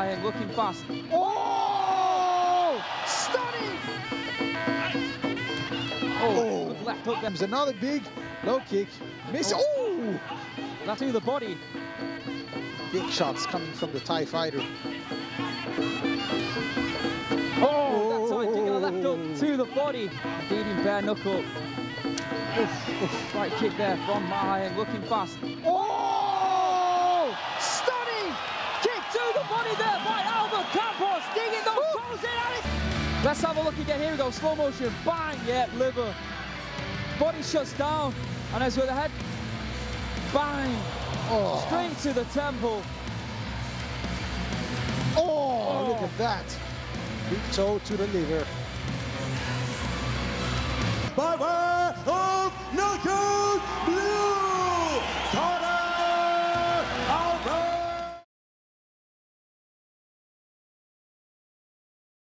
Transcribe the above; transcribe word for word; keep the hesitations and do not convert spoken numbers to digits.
Mahaheng looking fast. Oh! Stunning! Oh, good left hook there. There's another big low kick. Miss. Oh! That's in the body. Big shots coming from the Thai fighter. Oh, that's right, taking a left hook to the body. Deep in bare knuckle. Oof, oof. Right kick there from Mahaheng, looking fast. Oh! Stunning! Kick to the body there by Albert Campos, digging those toes in at it. Let's have a look again, here we go, slow motion, bang, yeah, liver. Body shuts down, and as with the head, bang, oh. Straight to the temple. Oh, oh, look at that. Big toe to the liver. Bye-bye!